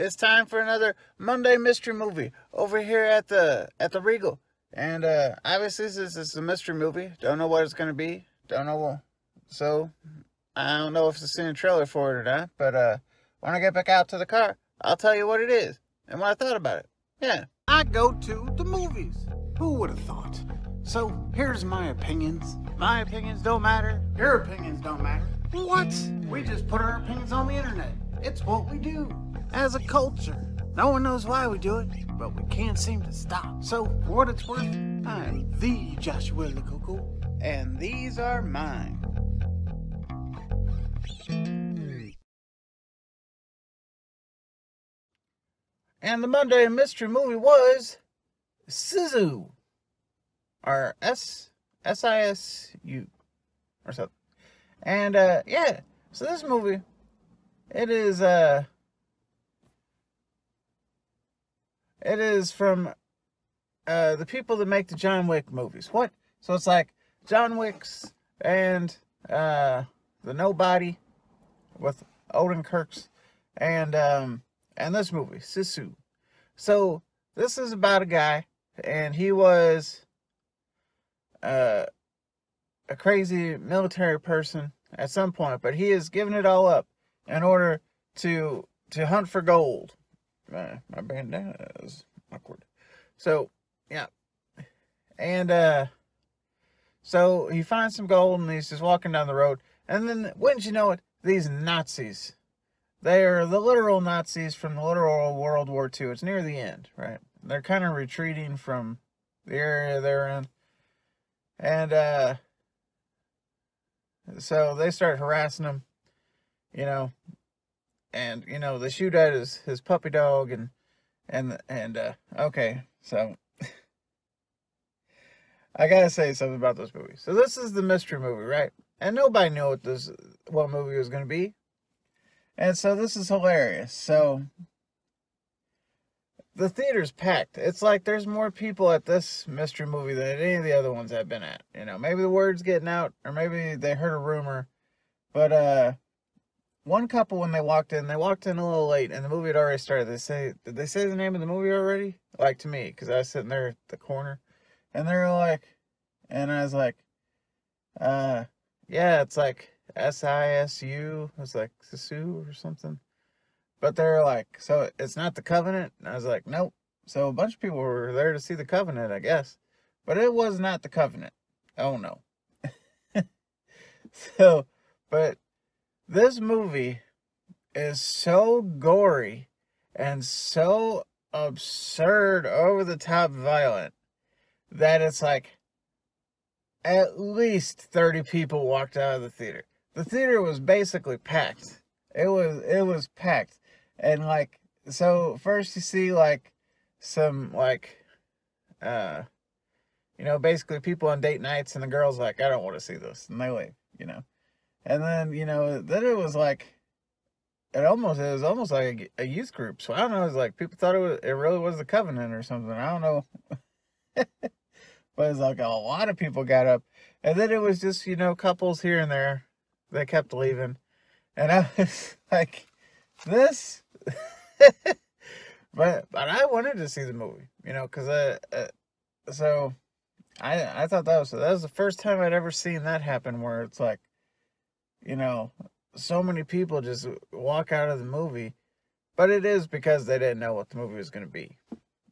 It's time for another Monday mystery movie over here at the Regal. And obviously this is a mystery movie. Don't know what it's going to be. Don't know. So I don't know if I've seen a trailer for it or not. But when I get back out to the car, I'll tell you what it is and what I thought about it. Yeah. I go to the movies. Who would have thought? So here's my opinions. My opinions don't matter. Your opinions don't matter. What? We just put our opinions on the internet. It's what we do as a culture. No one knows why we do it, but we can't seem to stop. So for what it's worth, I'm the Joshua Lococo, and these are mine. And the Monday mystery movie was Sisu. Or S-I-S-U or something. And yeah, so this movie, it is from the people that make the John Wick movies. What? So it's like John Wick's and the Nobody with Odin Kirk's and this movie, Sisu. So this is about a guy, and he was a crazy military person at some point, but he has given it all up in order to hunt for gold. My bandana is awkward. So yeah, and so he finds some gold, and he's just walking down the road, and then wouldn't you know it, these Nazis, they are the literal Nazis from the literal World War II. It's near the end, right? They're kind of retreating from the area they're in, and so they start harassing him, you know, and, you know, they shoot at his puppy dog, and okay, so, I gotta say something about this movie. So this is the mystery movie, right? And nobody knew what movie was gonna be, and so this is hilarious. So the theater's packed. It's like there's more people at this mystery movie than at any of the other ones I've been at. You know, maybe the word's getting out, or maybe they heard a rumor. But one couple, when they walked in a little late, and the movie had already started. They say, did they say the name of the movie already? Like, to me, because I was sitting there at the corner, and they were like, and I was like, yeah, it's like S-I-S-U. It's like Sisu or something. But they're like, so it's not the Covenant? And I was like, nope. So a bunch of people were there to see the Covenant, I guess. But it was not the Covenant. Oh, no. So, but this movie is so gory and so absurd, over-the-top violent, that it's like at least 30 people walked out of the theater. The theater was basically packed. It was packed. And, like, so first you see, like, some, like, you know, basically people on date nights, and the girl's like, I don't want to see this, and they leave, you know. And then, you know, then it was like, it was almost like a youth group. So I don't know, it was like, people thought it really was the Covenant or something. I don't know. But it was like a lot of people got up. And then it was just, you know, couples here and there. They kept leaving. And I was like, this, but I wanted to see the movie, you know, because so I thought that was the first time I'd ever seen that happen, where it's like, you know, so many people just walk out of the movie. But it is because they didn't know what the movie was going to be,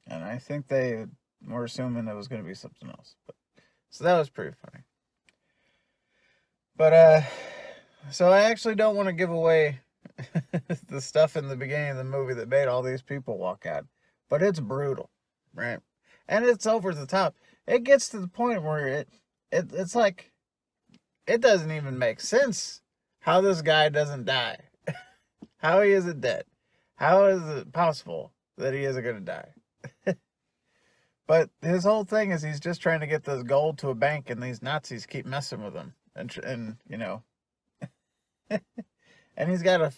and I think they were assuming it was going to be something else. But so that was pretty funny. But so I actually don't want to give away the stuff in the beginning of the movie that made all these people walk out. But it's brutal, right? And it's over the top. It gets to the point where it's like, it doesn't even make sense how this guy doesn't die. How he isn't dead. How is it possible that he isn't going to die? But his whole thing is he's just trying to get this gold to a bank, and these Nazis keep messing with him. And you know, and he's got a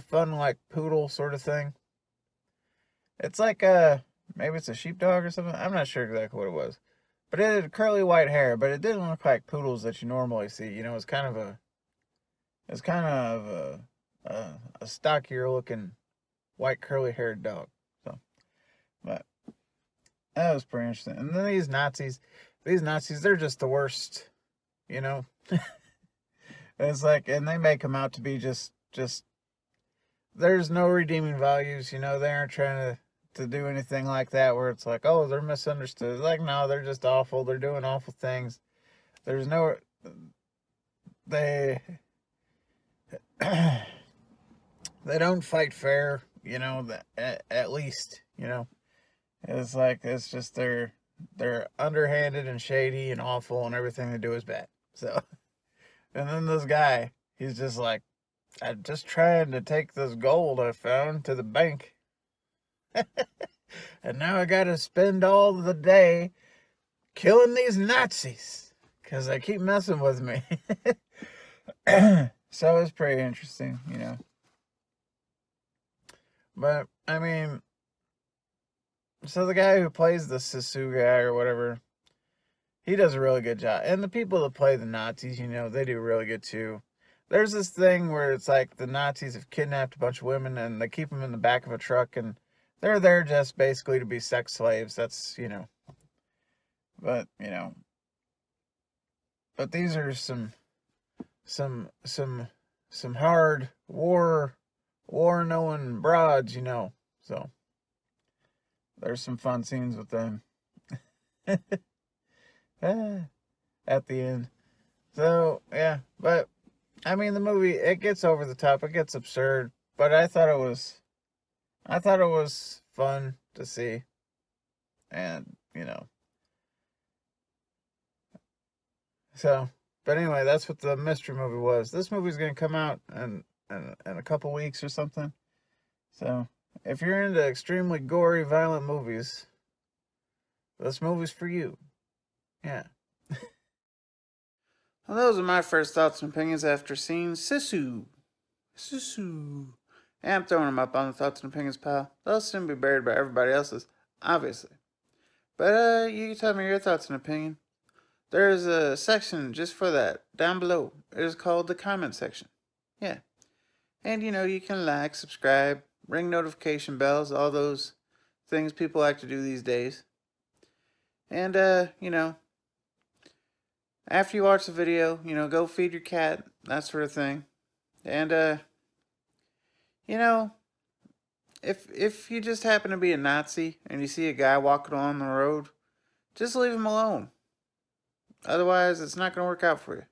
fun, like, poodle sort of thing. It's like maybe it's a sheepdog or something. I'm not sure exactly what it was, but it had curly white hair, but it didn't look like poodles that you normally see. You know, it's kind of a stockier looking white curly-haired dog. So, but that was pretty interesting. And then these Nazis, they're just the worst, you know. It's like, and they make them out to be just. There's no redeeming values, you know. They aren't trying to do anything like that where it's like, oh, they're misunderstood. Like, no, they're just awful. They're doing awful things. There's no, they they don't fight fair, you know, at least, you know. It's like, it's just they're underhanded and shady and awful, and everything they do is bad. So, and then this guy, he's just like, I'm just trying to take this gold I found to the bank. And now I gotta spend all the day killing these Nazis because they keep messing with me. So it's pretty interesting, you know. But I mean, so the guy who plays the Sisu guy or whatever, he does a really good job. And the people that play the Nazis, you know, they do really good too. There's this thing where it's like the Nazis have kidnapped a bunch of women and they keep them in the back of a truck, and they're there just basically to be sex slaves. That's, you know, but, you know, but these are some hard war-knowing broads, you know, so there's some fun scenes with them at the end. So, yeah, but I mean, the movie, it gets over the top, it gets absurd, but I thought it was fun to see. And, you know. So, but anyway, that's what the mystery movie was. This movie's going to come out in a couple weeks or something. So, if you're into extremely gory, violent movies, this movie's for you. Yeah. Well, those are my first thoughts and opinions after seeing Sisu. Sisu. And I'm throwing them up on the thoughts and opinions pile. They'll soon be buried by everybody else's, obviously. But you can tell me your thoughts and opinion. There is a section just for that down below. It is called the comment section. Yeah. And, you know, you can like, subscribe, ring notification bells, all those things people like to do these days. And, you know, after you watch the video, you know, go feed your cat, that sort of thing. And, you know, if you just happen to be a Nazi and you see a guy walking on the road, just leave him alone. Otherwise, it's not going to work out for you.